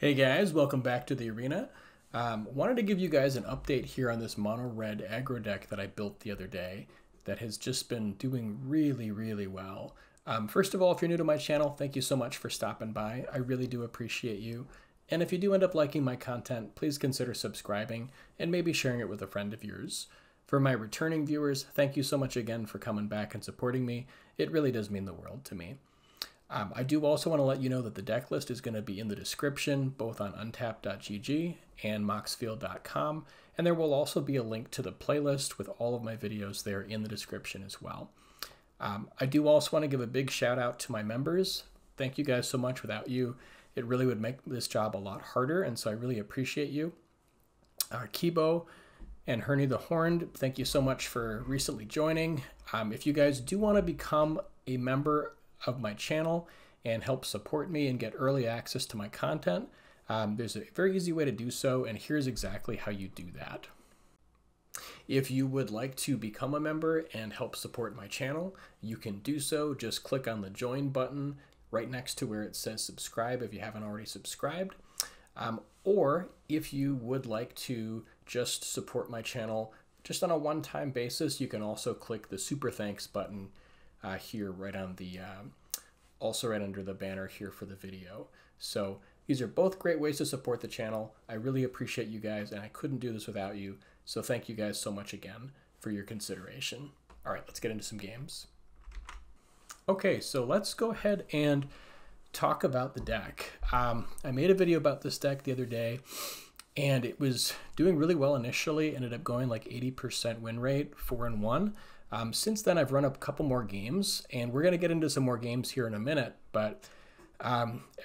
Hey guys, welcome back to the arena. Wanted to give you guys an update here on this mono red aggro deck that I built the other day that has just been doing really, really well. First of all, if you're new to my channel, thank you so much for stopping by. I really do appreciate you. And if you do end up liking my content, please consider subscribing and maybe sharing it with a friend of yours. For my returning viewers, thank you so much again for coming back and supporting me. It really does mean the world to me. I do also want to let you know that the deck list is going to be in the description, both on untapped.gg and moxfield.com, and there will also be a link to the playlist with all of my videos there in the description as well. I do also want to give a big shout out to my members. Thank you guys so much. Without you, it really would make this job a lot harder, and so I really appreciate you. Kibo and Hernie the Horned, thank you so much for recently joining. If you guys do want to become a member of my channel and help support me and get early access to my content, there's a very easy way to do so, and here's exactly how you do that. If you would like to become a member and help support my channel, you can do so. Just click on the join button right next to where it says subscribe if you haven't already subscribed. Or if you would like to just support my channel just on a one-time basis, you can also click the super thanks button here right on the also right under the banner here for the video. So these are both great ways to support the channel. I really appreciate you guys, and I couldn't do this without you, so thank you guys so much again for your consideration. All right, let's get into some games. Okay, so let's go ahead and talk about the deck. I made a video about this deck the other day, and it was doing really well initially. Ended up going like 80% win rate, 4-1. Since then, I've run up a couple more games, and we're going to get into some more games here in a minute, but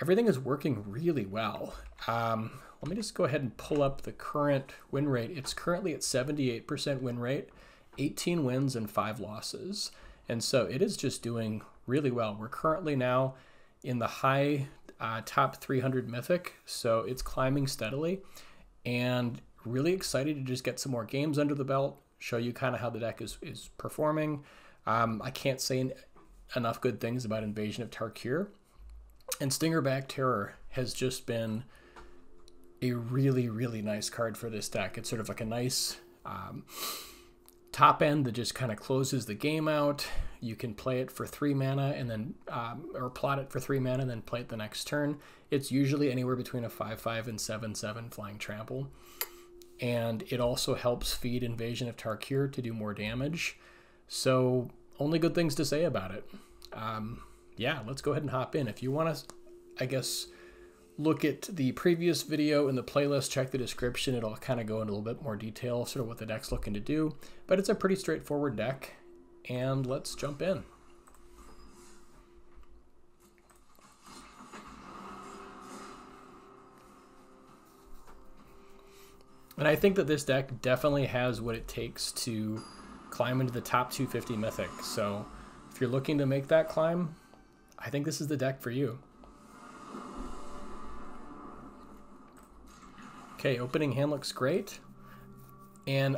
everything is working really well. Let me just go ahead and pull up the current win rate. It's currently at 78% win rate, 18 wins and 5 losses. And so it is just doing really well. We're currently now in the high top 300 Mythic, so it's climbing steadily, and really excited to just get some more games under the belt, show you kind of how the deck is performing. I can't say enough good things about Invasion of Tarkir. And Stingerback Terror has just been a really, really nice card for this deck. It's sort of like a nice top end that just kind of closes the game out. You can play it for 3 mana and then, or plot it for 3 mana and then play it the next turn. It's usually anywhere between a 5/5 and 7/7 flying trample. And it also helps feed Invasion of Tarkir to do more damage. So only good things to say about it. Yeah, let's go ahead and hop in. If you want to, I guess, look at the previous video in the playlist, check the description. It'll kind of go into a little bit more detail, sort of what the deck's looking to do. But it's a pretty straightforward deck, and let's jump in. And I think that this deck definitely has what it takes to climb into the top 250 Mythic. So if you're looking to make that climb, I think this is the deck for you. Okay, opening hand looks great. And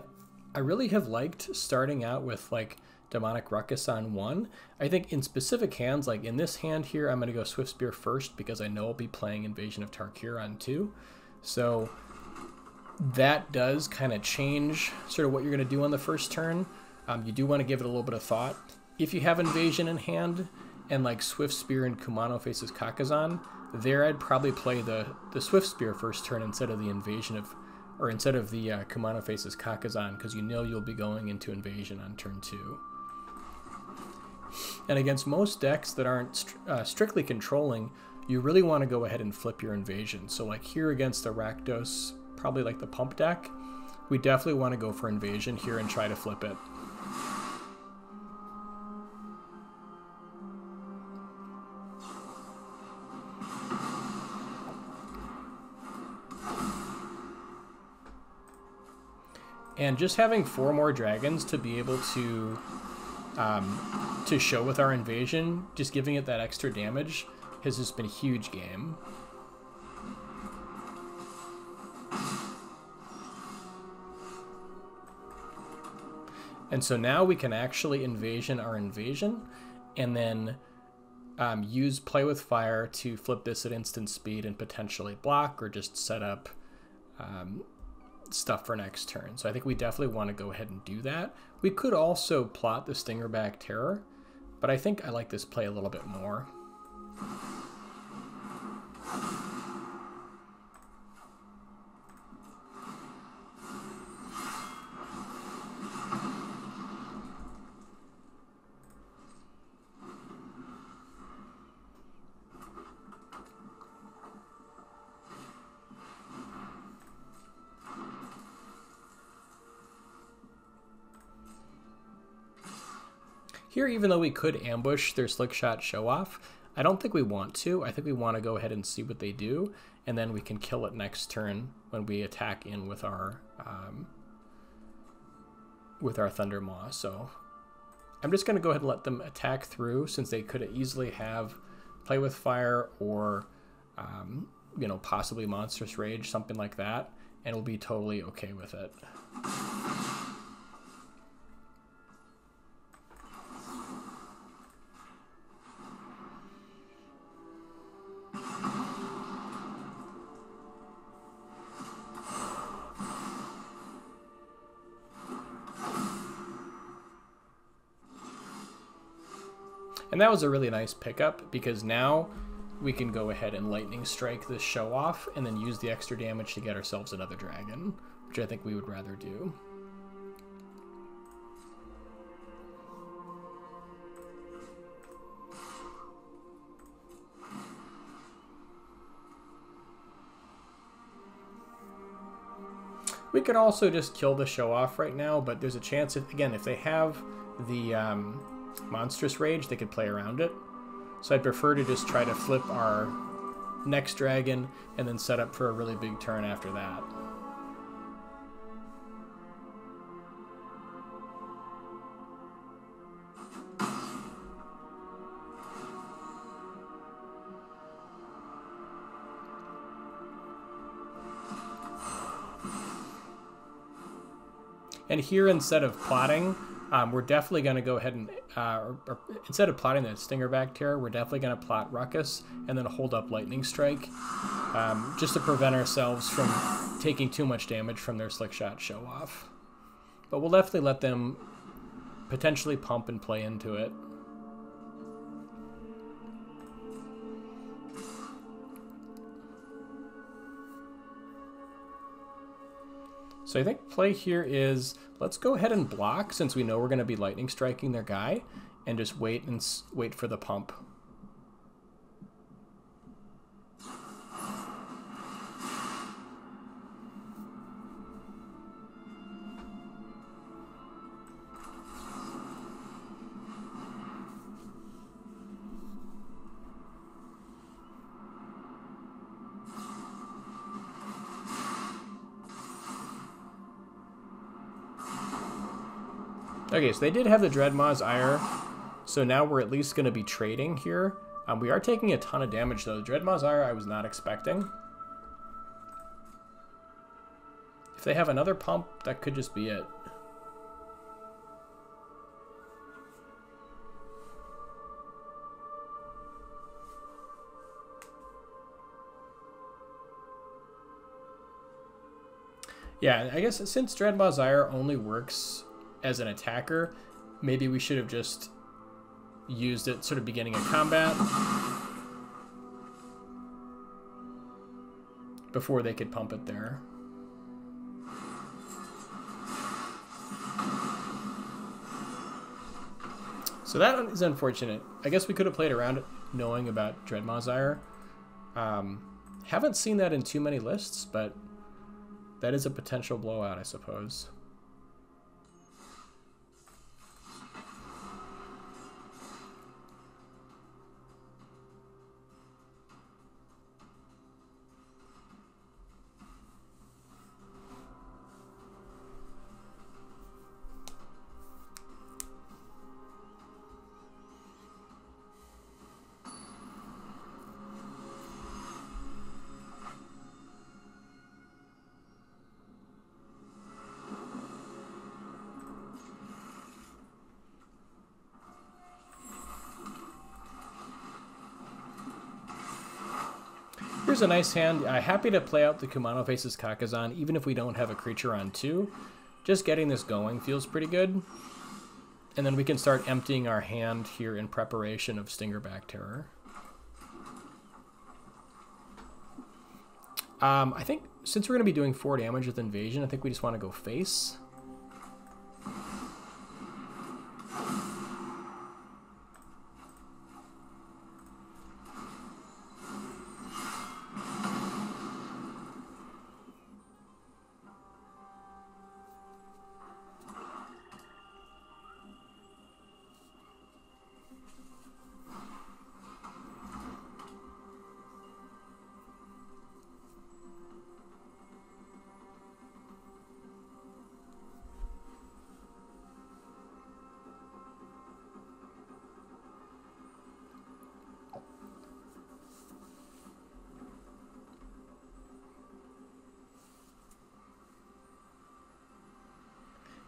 I really have liked starting out with like Demonic Ruckus on 1. I think in specific hands, like in this hand here, I'm going to go Swift Spear first because I know I'll be playing Invasion of Tarkir on 2. So that does kind of change sort of what you're going to do on the first turn. You do want to give it a little bit of thought. If you have Invasion in hand and like Swift Spear and Kumano Faces Kakkazan, there I'd probably play the Swift Spear first turn instead of the Kumano Faces Kakkazan, because you know you'll be going into Invasion on turn 2. And against most decks that aren't strictly controlling, you really want to go ahead and flip your Invasion. So like here against the Rakdos, probably like the pump deck, we definitely want to go for Invasion here and try to flip it. And just having 4 more dragons to be able to show with our Invasion, just giving it that extra damage, has just been a huge game. And so now we can actually Invasion our Invasion, and then use Play With Fire to flip this at instant speed and potentially block or just set up stuff for next turn. So I think we definitely want to go ahead and do that. We could also plot the Stingerback Terror, but I think I like this play a little bit more. Here, even though we could ambush their Slickshot Show-Off, I don't think we want to. I think we want to go ahead and see what they do, and then we can kill it next turn when we attack in with our Thundermaw. So I'm just going to go ahead and let them attack through, since they could easily have Play With Fire or you know, possibly Monstrous Rage, something like that, and we'll be totally okay with it. And that was a really nice pickup, because now we can go ahead and Lightning Strike this Show Off and then use the extra damage to get ourselves another dragon, which I think we would rather do. We could also just kill the Show Off right now, but there's a chance, again, if they have the Monstrous Rage, they could play around it. So I'd prefer to just try to flip our next dragon and then set up for a really big turn after that. And here, instead of plotting, we're definitely going to go ahead and, instead of plotting the Stingerback Terror, we're definitely going to plot Ruckus and then hold up Lightning Strike, just to prevent ourselves from taking too much damage from their Slickshot Show-Off. But we'll definitely let them potentially pump and play into it. So I think play here is, let's go ahead and block, since we know we're going to be Lightning Striking their guy, and just wait for the pump. Okay, so they did have the Dreadmaw's Ire, so now we're at least going to be trading here. We are taking a ton of damage, though. Dreadmaw's Ire I was not expecting. If they have another pump, that could just be it. Yeah, I guess since Dreadmaw's Ire only works as an attacker, maybe we should have just used it sort of beginning of combat before they could pump it there. So that is unfortunate. I guess we could have played around it knowing about Dreadmaw's Ire. Haven't seen that in too many lists, but that is a potential blowout, I suppose. here's a nice hand. I'm happy to play out the Kumano Faces Kakkazan, even if we don't have a creature on 2. Just getting this going feels pretty good. And then we can start emptying our hand here in preparation of Stingerback Terror. I think since we're going to be doing 4 damage with Invasion, I think we just want to go face.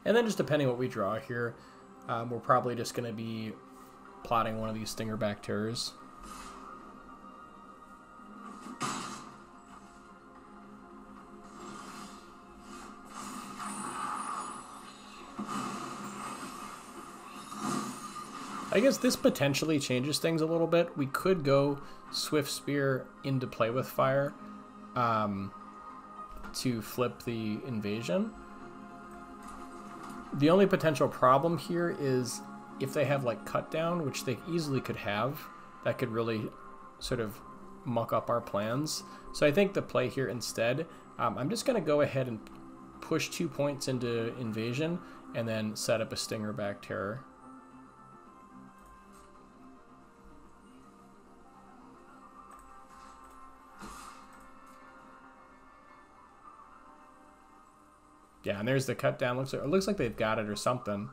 And then just depending what we draw here, we're probably just going to be plotting one of these Stingerback Terrors. I guess this potentially changes things a little bit. We could go Swift Spear into Play With Fire to flip the Invasion. The only potential problem here is if they have like Cut Down, which they easily could have, that could really sort of muck up our plans. So I think the play here instead, I'm just going to go ahead and push 2 points into Invasion and then set up a Stingerback Terror. Yeah, and there's the Cut Down. It looks like they've got it or something.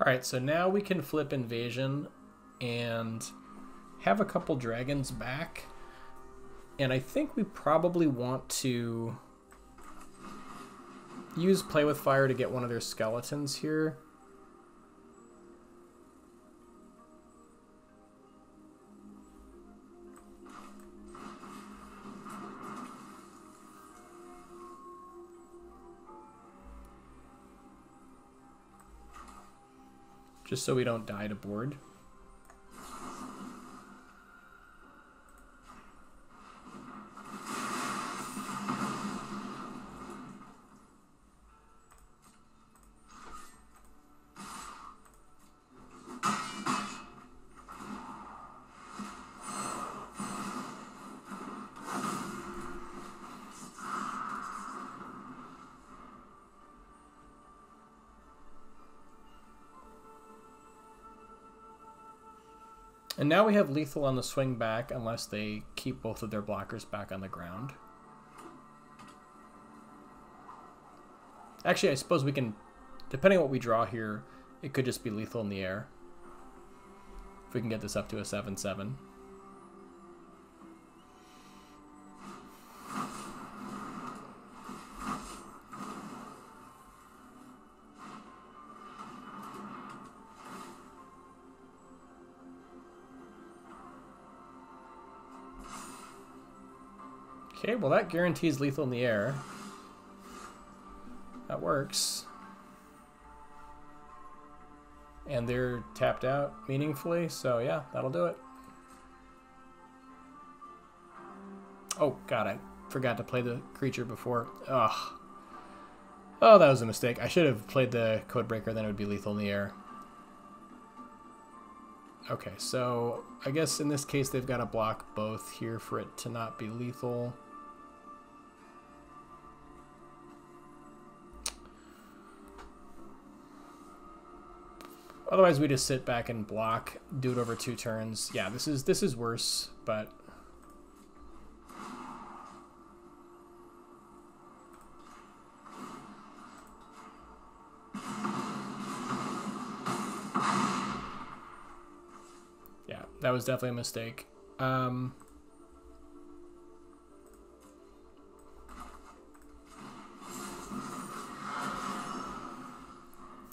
Alright, so now we can flip Invasion and have a couple dragons back. And I think we probably want to use Play With Fire to get one of their skeletons here. Just so we don't die to board. And now we have lethal on the swing back unless they keep both of their blockers back on the ground. Actually, I suppose we can, depending on what we draw here, it could just be lethal in the air. If we can get this up to a 7/7. Okay, well that guarantees lethal in the air. That works. And they're tapped out meaningfully, so yeah, that'll do it. Oh god, I forgot to play the creature before. Ugh. Oh, that was a mistake. I should have played the Codebreaker, then it would be lethal in the air. Okay, so I guess in this case they've got to block both here for it to not be lethal. Otherwise, we just sit back and block, do it over two turns. Yeah, this is worse, but yeah, that was definitely a mistake.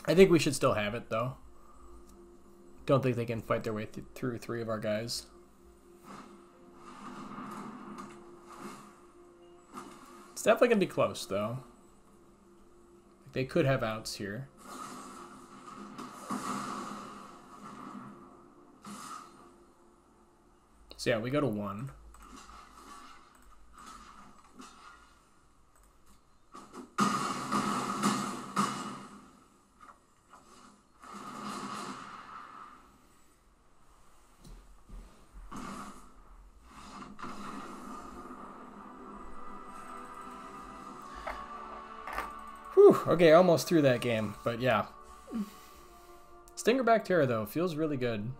I think we should still have it, though. Don't think they can fight their way through three of our guys. It's definitely going to be close, though. They could have outs here. So yeah, we go to 1. Okay, almost through that game, but yeah. Stingerback Terror, though, feels really good.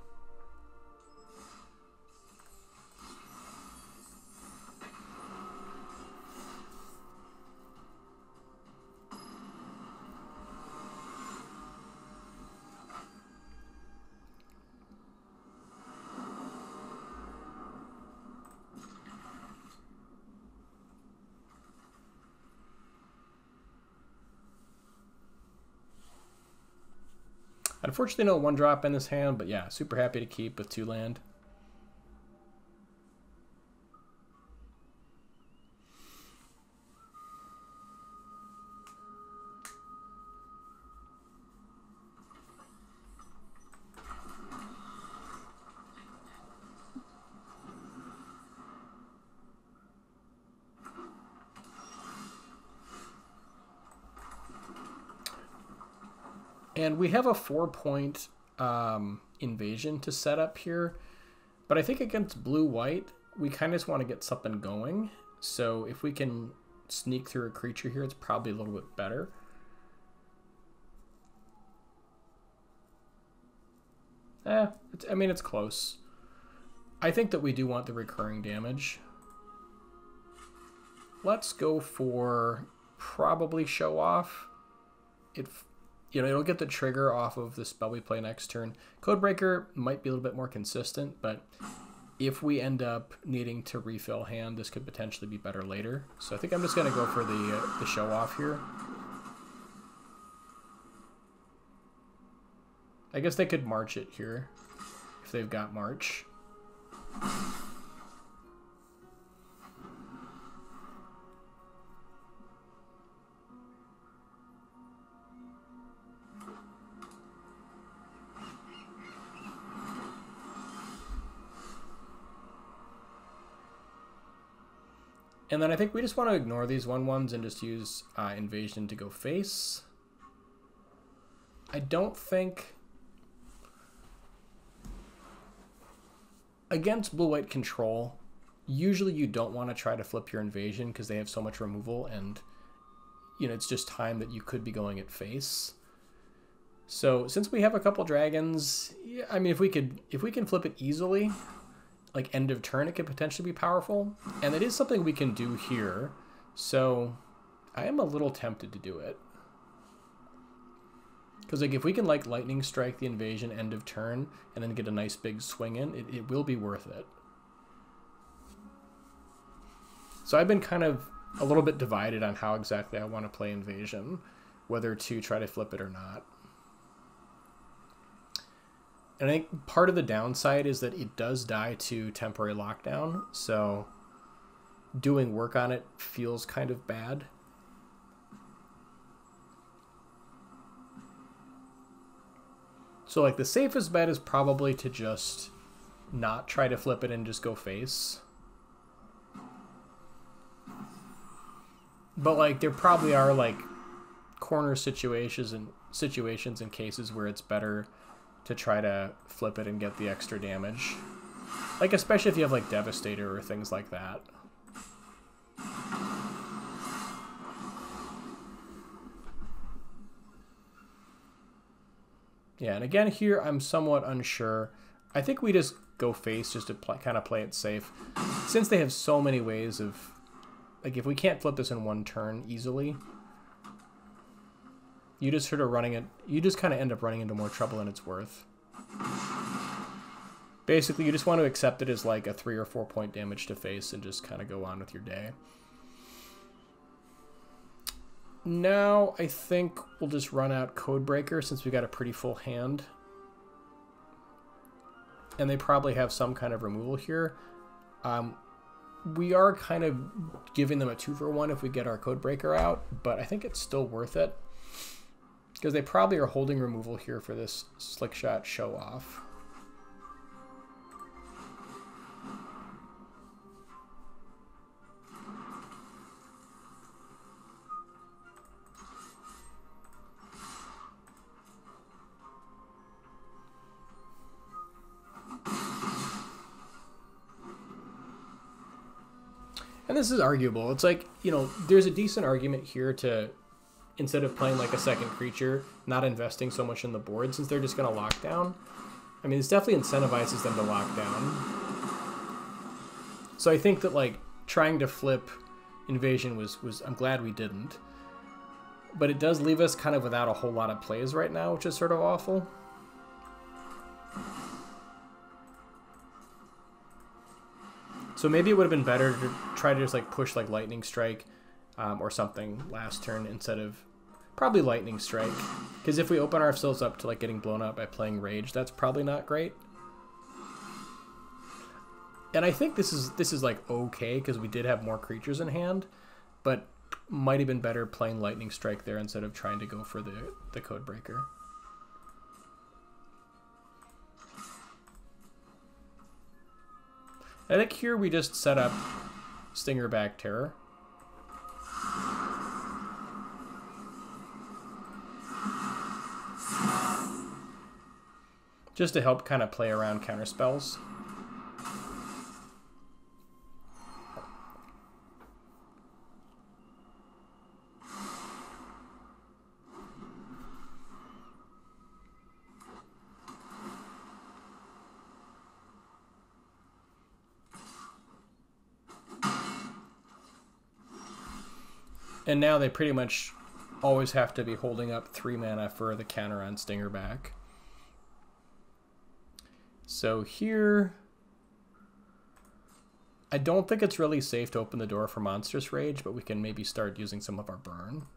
Unfortunately, no 1-drop in this hand, but yeah, super happy to keep with 2 land. And we have a 4-point invasion to set up here. But I think against blue-white, we kind of just want to get something going. So if we can sneak through a creature here, it's probably a little bit better. I mean, it's close. I think that we do want the recurring damage. Let's go for probably Show-Off. You know, it'll get the trigger off of the spell we play next turn. Codebreaker might be a little bit more consistent, but if we end up needing to refill hand, this could potentially be better later. So I think I'm just going to go for the Show-Off here. I guess they could March it here if they've got March. And then I think we just want to ignore these 1/1s and just use Invasion to go face. I don't think... Against blue-white control, usually you don't want to try to flip your Invasion because they have so much removal and, you know, it's just time that you could be going at face. So since we have a couple dragons, yeah, I mean, if we can flip it easily... like end of turn, it could potentially be powerful. And it is something we can do here. So I am a little tempted to do it. Because like if we can like Lightning Strike the Invasion end of turn and then get a nice big swing in, it will be worth it. So I've been kind of a little bit divided on how exactly I want to play Invasion, whether to try to flip it or not. And I think part of the downside is that it does die to Temporary Lockdown, so doing work on it feels kind of bad. So like the safest bet is probably to just not try to flip it and just go face. But like there probably are like corner situations and cases where it's better to try to flip it and get the extra damage. Like, especially if you have, like, Devastator or things like that. Yeah, and again here I'm somewhat unsure. I think we just go face just to kind of play it safe. Since they have so many ways of... Like, if we can't flip this in one turn easily, you just sort of running it... You just kind of end up running into more trouble than it's worth. Basically, you just want to accept it as like a 3 or 4 point damage to face and just kind of go on with your day. Now, I think we'll just run out Codebreaker since we got a pretty full hand. And they probably have some kind of removal here. We are kind of giving them a 2-for-1 if we get our Codebreaker out, but I think it's still worth it. Because they probably are holding removal here for this Slickshot Show-Off. And this is arguable. It's like, you know, there's a decent argument here to, instead of playing like a second creature, not investing so much in the board since they're just going to lock down. I mean, this definitely incentivizes them to lock down. So I think that like trying to flip Invasion was I'm glad we didn't. But it does leave us kind of without a whole lot of plays right now, which is sort of awful. So maybe it would have been better to try to just like push like Lightning Strike or something last turn instead of probably Lightning Strike. Because if we open ourselves up to like getting blown out by playing Rage, that's probably not great. And I think this is like okay because we did have more creatures in hand, but might have been better playing Lightning Strike there instead of trying to go for the Codebreaker. I think here we just set up Stingerback Terror. Just to help kind of play around counter spells. And now they pretty much always have to be holding up 3 mana for the counter on Stingerback. So here, I don't think it's really safe to open the door for Monstrous Rage, but we can maybe start using some of our burn.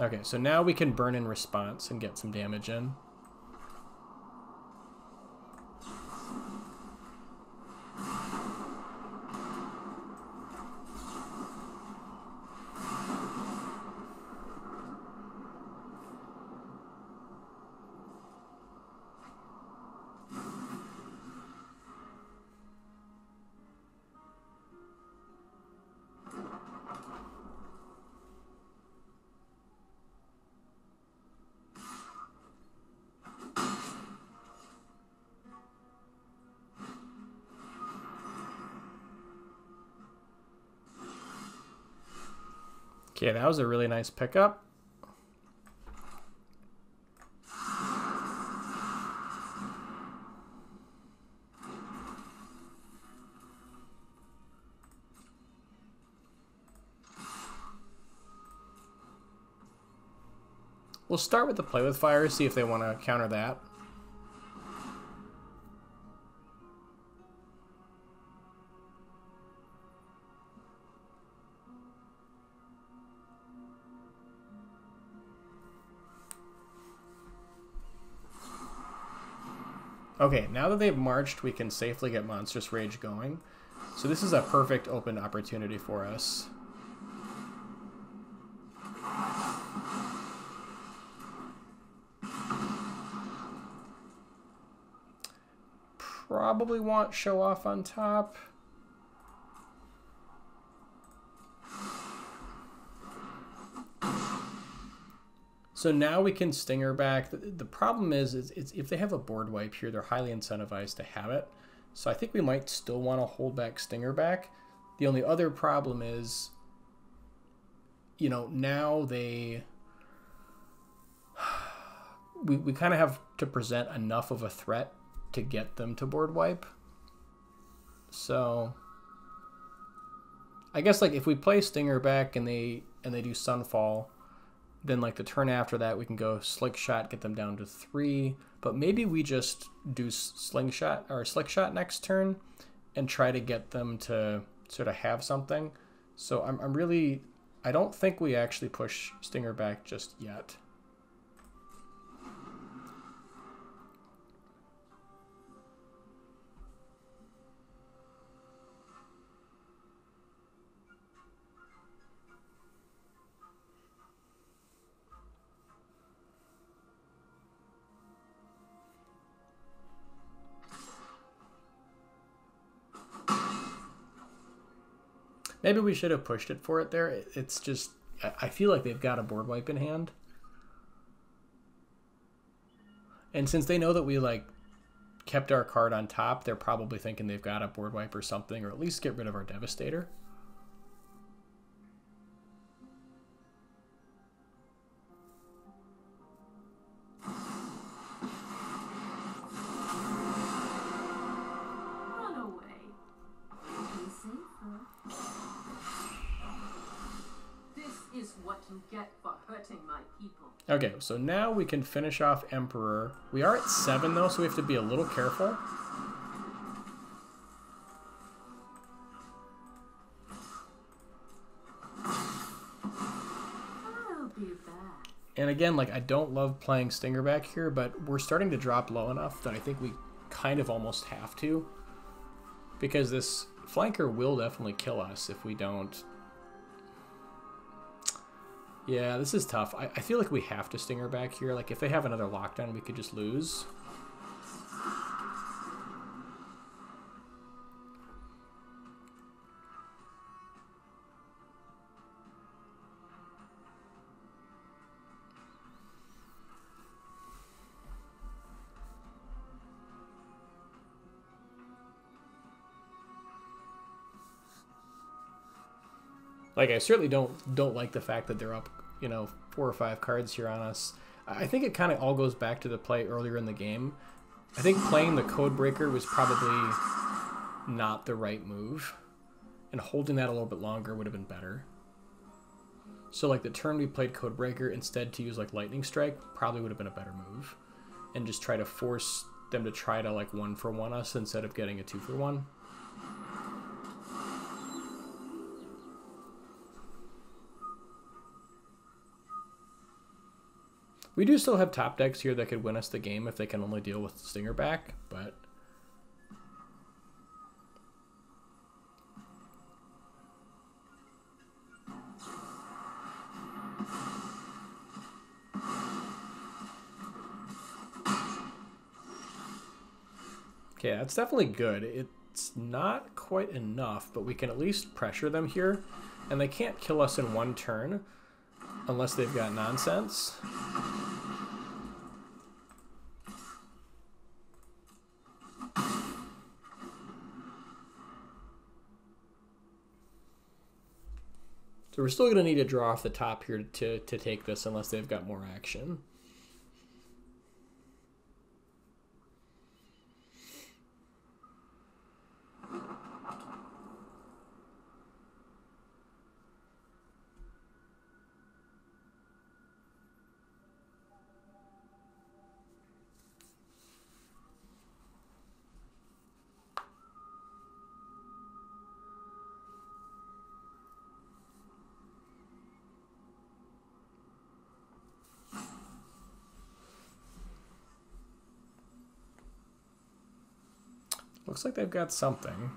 Okay, so now we can burn in response and get some damage in. Okay, that was a really nice pickup. We'll start with the Play With Fire, see if they want to counter that. Okay, now that they've marched, we can safely get Monstrous Rage going. So this is a perfect open opportunity for us. Probably want Show Off on top. So now we can Stingerback. The problem is if they have a board wipe here, they're highly incentivized to have it. So I think we might still want to hold back Stingerback. The only other problem is, you know, now they... We kind of have to present enough of a threat to get them to board wipe. So I guess like if we play Stingerback and they do Sunfall, then like the turn after that we can go Slickshot, get them down to 3. But maybe we just do Slingshot or Slickshot next turn and try to get them to sort of have something. So I'm really, I don't think we actually push Stingerback just yet. Maybe we should have pushed it for it there. It's just, I feel like they've got a board wipe in hand. And since they know that we like kept our card on top, they're probably thinking they've got a board wipe or something, or at least get rid of our Devastator. Okay, so now we can finish off Emperor. We are at 7 though, so we have to be a little careful. I'll be back. And again, like I don't love playing Stingerback here, but we're starting to drop low enough that I think we kind of almost have to, because this flanker will definitely kill us if we don't. Yeah, this is tough. I feel like we have to Stingerback here. Like, if they have another lockdown, we could just lose. Like, I certainly don't like the fact that they're up, you know, 4 or 5 cards here on us. I think it kind of all goes back to the play earlier in the game. I think playing the Codebreaker was probably not the right move, and holding that a little bit longer would have been better. So like the turn we played Codebreaker, instead to use like Lightning Strike probably would have been a better move, and just try to force them to try to like 1-for-1 us instead of getting a 2-for-1. We do still have top decks here that could win us the game if they can only deal with Stingerback, but... Okay, that's definitely good. It's not quite enough, but we can at least pressure them here, and they can't kill us in 1 turn unless they've got nonsense. So we're still going to need a draw off the top here to take this unless they've got more action. Looks like they've got something.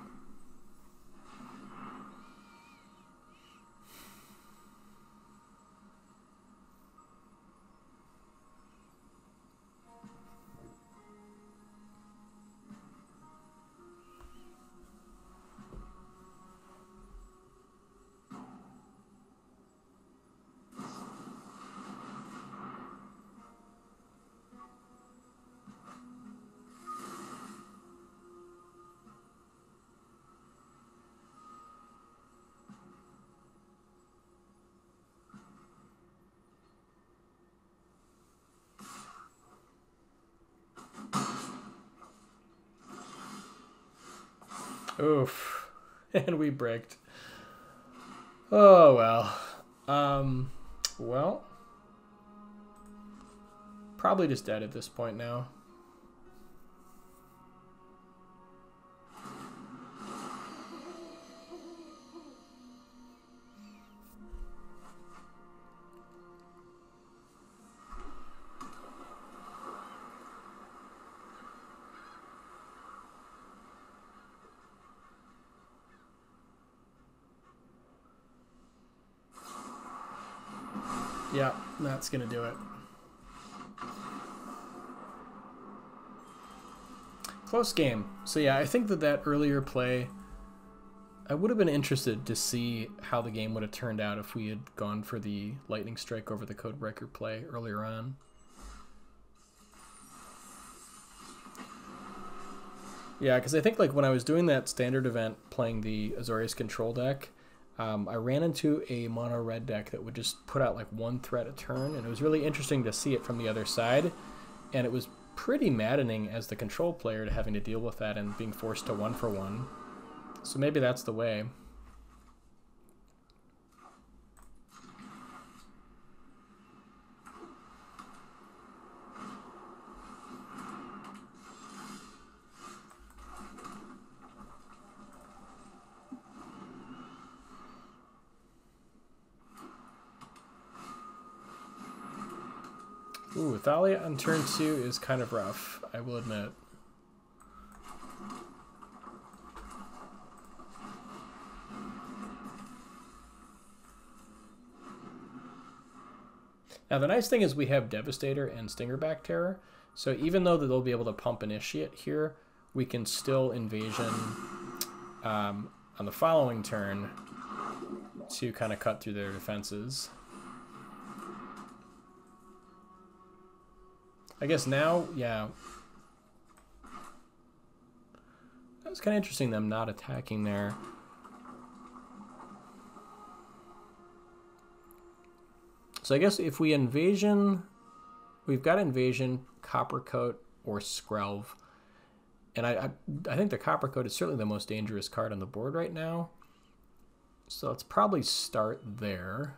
Oof. And we bricked. Oh, well. Well. Probably just dead at this point now. Yeah, that's gonna do it. Close game. So yeah, I think that earlier play, I would have been interested to see how the game would have turned out if we had gone for the Lightning Strike over the Codebreaker play earlier on. Yeah, because I think like when I was doing that standard event playing the Azorius control deck, I ran into a mono red deck that would just put out like one threat a turn, and it was really interesting to see it from the other side, and it was pretty maddening as the control player to having to deal with that and being forced to 1-for-1. So maybe that's the way. Ooh, Thalia on turn 2 is kind of rough, I will admit. Now the nice thing is we have Devastator and Stingerback Terror, so even though they'll be able to pump Initiate here, we can still Invasion on the following turn to kind of cut through their defenses. I guess now, yeah. That was kind of interesting, them not attacking there. So I guess if we Invasion, we've got Invasion, Copper Coat, or Skrelv. And I think the Copper Coat is certainly the most dangerous card on the board right now. So let's probably start there.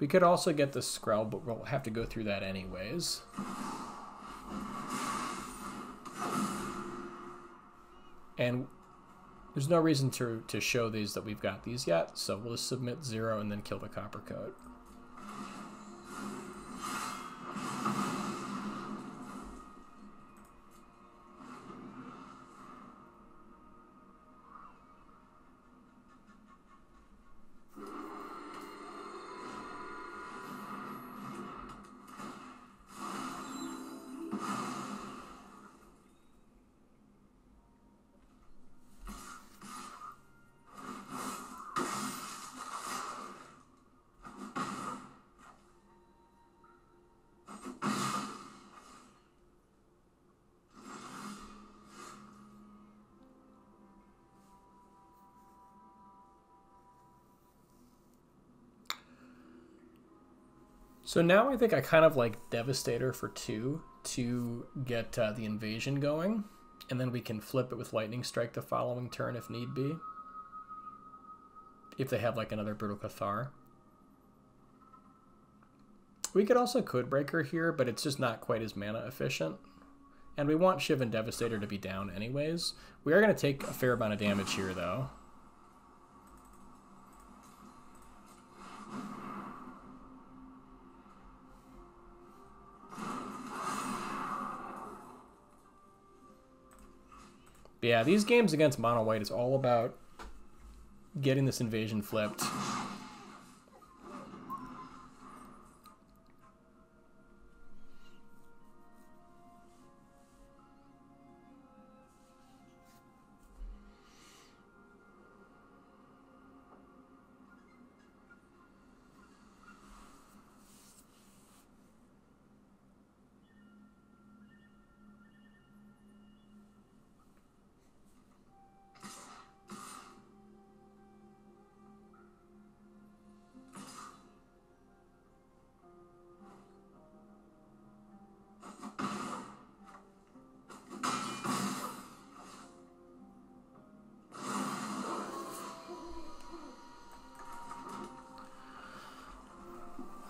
We could also get the Skrelv, but we'll have to go through that anyways. And there's no reason to show these that we've got these yet, so we'll just submit 0 and then kill the Copper Coat. So now I think I kind of like Devastator for 2 to get the Invasion going, and then we can flip it with Lightning Strike the following turn if need be, if they have like another Brutal Cathar. We could also Codebreaker here, but it's just not quite as mana efficient, and we want Shiv and Devastator to be down anyways. We are going to take a fair amount of damage here though. But yeah, these games against mono white is all about getting this Invasion flipped.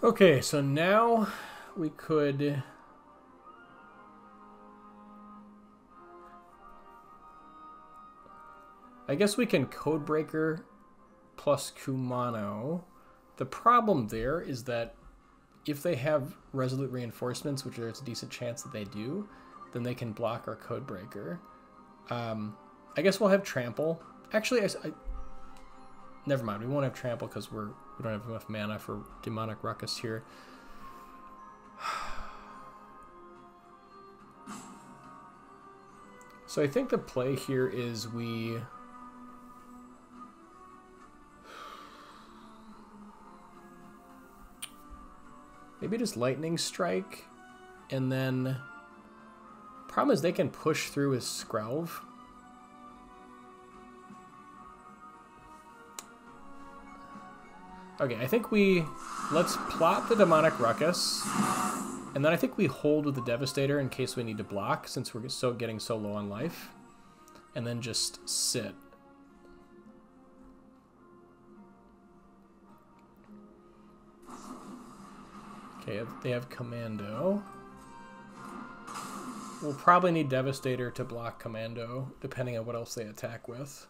Okay, so now we could... I guess we can Codebreaker plus Kumano. The problem there is that if they have Resolute Reinforcements, which there's a decent chance that they do, then they can block our Codebreaker. I guess we'll have Trample. Actually, never mind. We won't have Trample because we don't have enough mana for Demonic Ruckus here. So I think the play here is we... maybe just Lightning Strike, and then... problem is they can push through his Skrelv. Okay, I think we... let's plot the Demonic Ruckus, and then I think we hold with the Devastator in case we need to block, since we're so getting so low on life, and then just sit. Okay, they have Commando. We'll probably need Devastator to block Commando, depending on what else they attack with.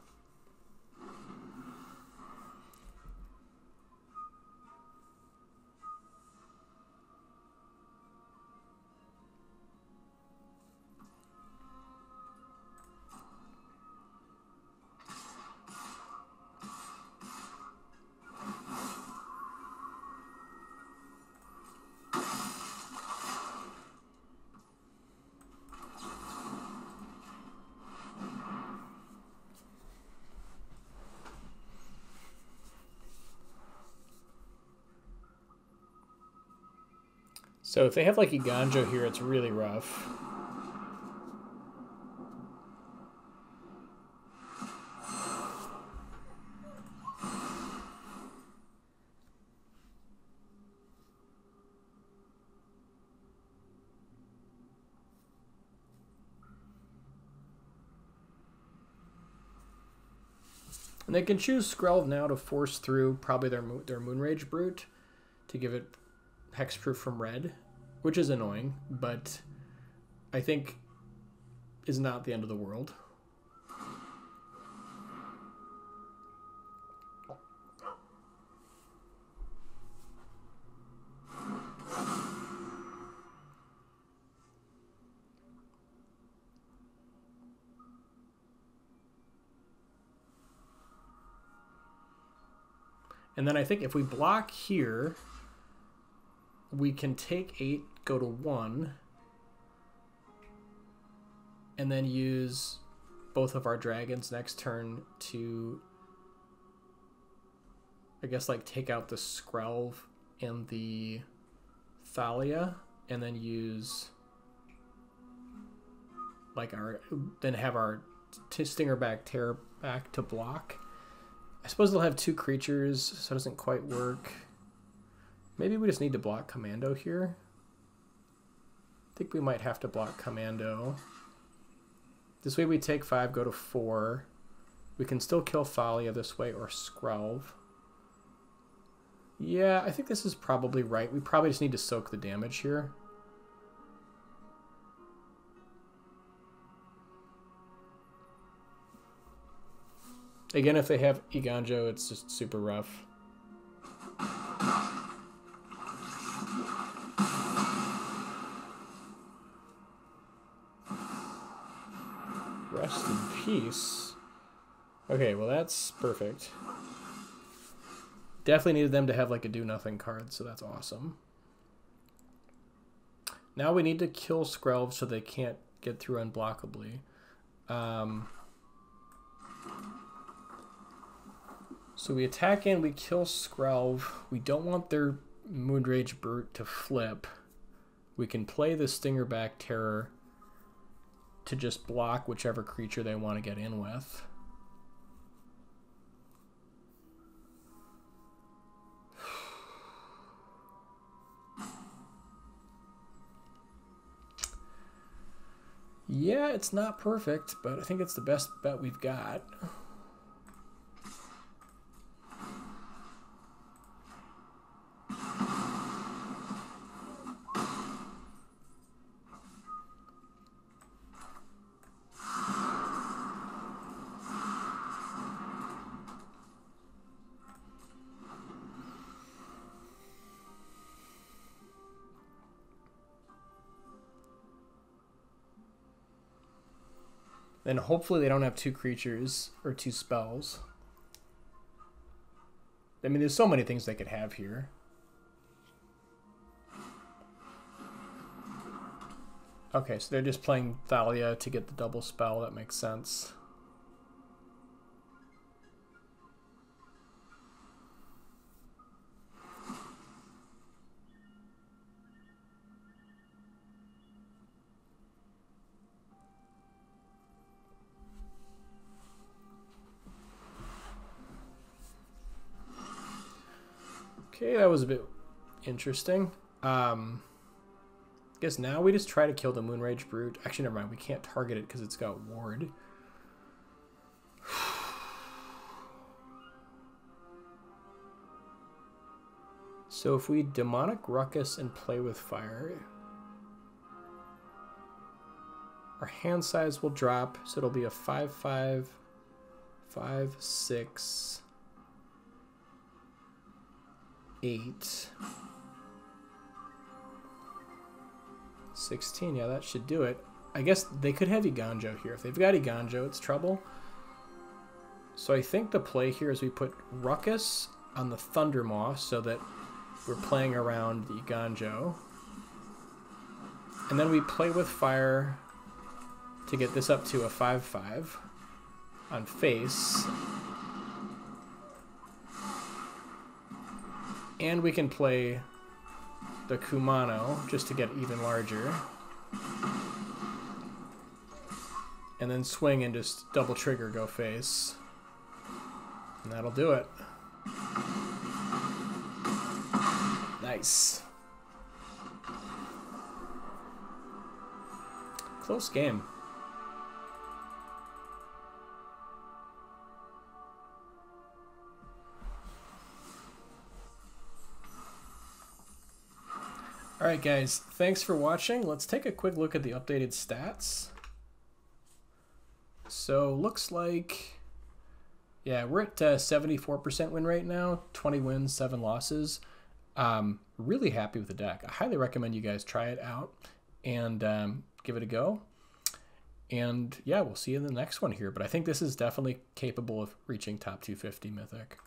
So if they have like Eiganjo here, it's really rough. And they can choose Skrelv now to force through probably their Moonrage Brute to give it hexproof from red, which is annoying, but I think is not the end of the world. And then I think if we block here, we can take 8, go to 1, and then use both of our dragons next turn to, I guess, like take out the Skrelv and the Thalia, and then use like our, then have our Stingerback Terror back to block. I suppose they'll have 2 creatures, so it doesn't quite work. Maybe we just need to block Commando here. I think we might have to block Commando. This way we take 5, go to 4. We can still kill Thalia this way, or Skrelv. Yeah, I think this is probably right. We probably just need to soak the damage here. Again, if they have Eiganjo, it's just super rough. Rest in peace. Okay, well that's perfect. Definitely needed them to have like a do-nothing card, so that's awesome. Now we need to kill Skrelv so they can't get through unblockably. So we attack in, we kill Skrelv. We don't want their Moonrage Brute to flip. We can play the Stingerback Terror to just block whichever creature they want to get in with. Yeah, it's not perfect, but I think it's the best bet we've got. Then hopefully they don't have two creatures or two spells. I mean, there's so many things they could have here. Okay, so they're just playing Thalia to get the double spell. That makes sense. Okay, that was a bit interesting. I guess now we just try to kill the Moonrage Brute. Actually, never mind. We can't target it because it's got Ward. So if we Demonic Ruckus and Play With Fire, our hand size will drop, so it'll be a 5-5, 5-6, 8... 16, yeah, that should do it. I guess they could have Eiganjo here. If they've got Eiganjo, it's trouble. So I think the play here is we put Ruckus on the Thundermaw so that we're playing around the Eiganjo. And then we play with fire to get this up to a 5-5 on face. And we can play the Kumano just to get even larger, and then swing and just double trigger go face, and that'll do it. Nice, close game. Alright guys, thanks for watching. Let's take a quick look at the updated stats. So looks like, yeah, we're at 74% win rate now, 20 wins, 7 losses. Really happy with the deck. I highly recommend you guys try it out and give it a go. And yeah, we'll see you in the next one here. But I think this is definitely capable of reaching top 250 Mythic.